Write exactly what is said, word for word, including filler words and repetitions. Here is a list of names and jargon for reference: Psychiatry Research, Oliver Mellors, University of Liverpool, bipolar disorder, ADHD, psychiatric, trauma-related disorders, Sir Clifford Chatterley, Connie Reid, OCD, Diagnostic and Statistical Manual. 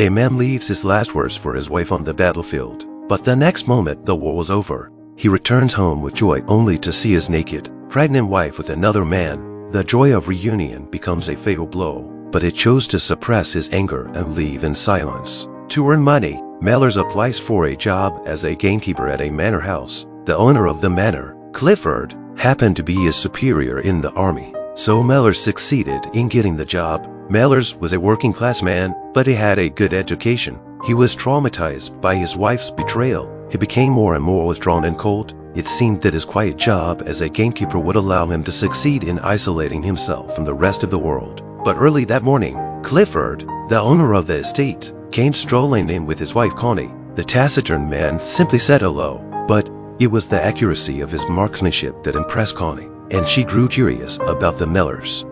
A man leaves his last words for his wife on the battlefield, but the next moment the war was over. He returns home with joy only to see his naked, pregnant wife with another man. The joy of reunion becomes a fatal blow, but he chose to suppress his anger and leave in silence. To earn money, Mellors applies for a job as a gamekeeper at a manor house. The owner of the manor, Clifford, happened to be his superior in the army, so Mellors succeeded in getting the job. Mellors was a working-class man, but he had a good education. He was traumatized by his wife's betrayal. He became more and more withdrawn and cold. It seemed that his quiet job as a gamekeeper would allow him to succeed in isolating himself from the rest of the world. But early that morning, Clifford, the owner of the estate, came strolling in with his wife Connie. The taciturn man simply said hello, but it was the accuracy of his marksmanship that impressed Connie, and she grew curious about the Mellors.